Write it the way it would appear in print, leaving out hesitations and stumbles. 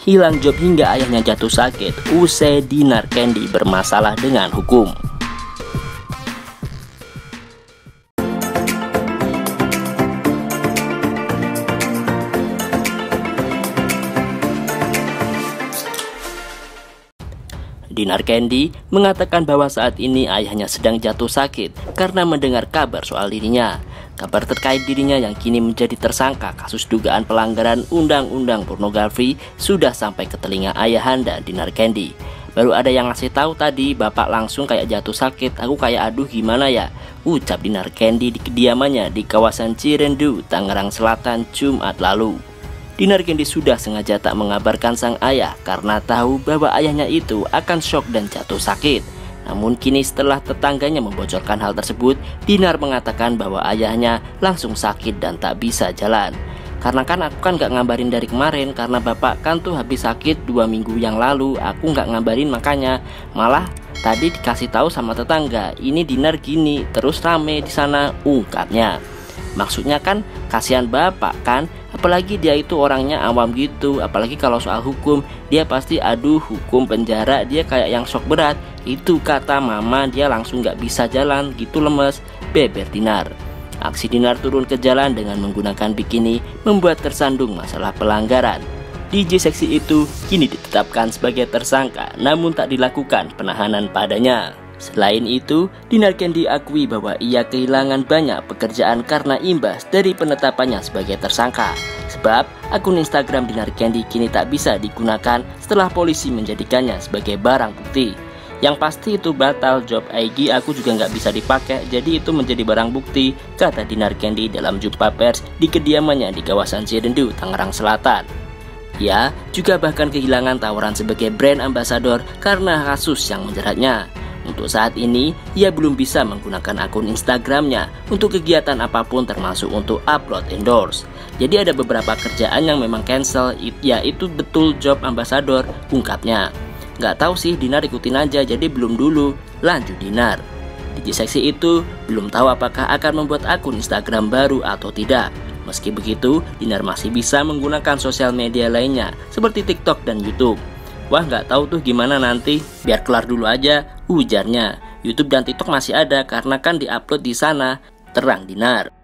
hilang job hingga ayahnya jatuh sakit usai Dinar Candy bermasalah dengan hukum. Dinar Candy mengatakan bahwa saat ini ayahnya sedang jatuh sakit karena mendengar kabar soal dirinya. Kabar terkait dirinya yang kini menjadi tersangka kasus dugaan pelanggaran undang-undang pornografi sudah sampai ke telinga ayahanda Dinar Candy. Baru ada yang ngasih tahu tadi, bapak langsung kayak jatuh sakit, aku kayak aduh gimana ya, ucap Dinar Candy di kediamannya di kawasan Cirendu, Tangerang Selatan, Jumat lalu. Dinar Candy sudah sengaja tak mengabarkan sang ayah karena tahu bahwa ayahnya itu akan shock dan jatuh sakit. Namun kini setelah tetangganya membocorkan hal tersebut, Dinar mengatakan bahwa ayahnya langsung sakit dan tak bisa jalan. Karena kan aku kan gak ngabarin dari kemarin, karena bapak kan tuh habis sakit 2 minggu yang lalu, aku gak ngabarin makanya. Malah tadi dikasih tahu sama tetangga, ini Dinar gini, terus rame di sana, ungkapnya. Maksudnya kan kasihan bapak kan, apalagi dia itu orangnya awam gitu, apalagi kalau soal hukum dia pasti aduh hukum penjara, dia kayak yang shock berat itu, kata mama dia langsung nggak bisa jalan gitu lemes, beber Dinar. Aksi Dinar turun ke jalan dengan menggunakan bikini membuat tersandung masalah pelanggaran. DJ seksi itu kini ditetapkan sebagai tersangka namun tak dilakukan penahanan padanya. Selain itu, Dinar Candy akui bahwa ia kehilangan banyak pekerjaan karena imbas dari penetapannya sebagai tersangka. Sebab akun Instagram Dinar Candy kini tak bisa digunakan setelah polisi menjadikannya sebagai barang bukti. Yang pasti itu batal, job IG aku juga nggak bisa dipakai, jadi itu menjadi barang bukti, kata Dinar Candy dalam jumpa pers di kediamannya di kawasan Cirendu, Tangerang Selatan. Ia juga bahkan kehilangan tawaran sebagai brand ambassador karena kasus yang menjeratnya. Untuk saat ini, ia belum bisa menggunakan akun Instagramnya untuk kegiatan apapun termasuk untuk upload endorse. Jadi ada beberapa kerjaan yang memang cancel, yaitu betul job ambassador, ungkapnya. Nggak tahu sih, Dinar ikutin aja, jadi belum dulu, lanjut Dinar. DJ seksi itu belum tahu apakah akan membuat akun Instagram baru atau tidak. Meski begitu, Dinar masih bisa menggunakan sosial media lainnya seperti TikTok dan YouTube. Wah nggak tahu tuh gimana nanti, biar kelar dulu aja, ujarnya. YouTube dan TikTok masih ada karena kan diupload di sana, terang Dinar.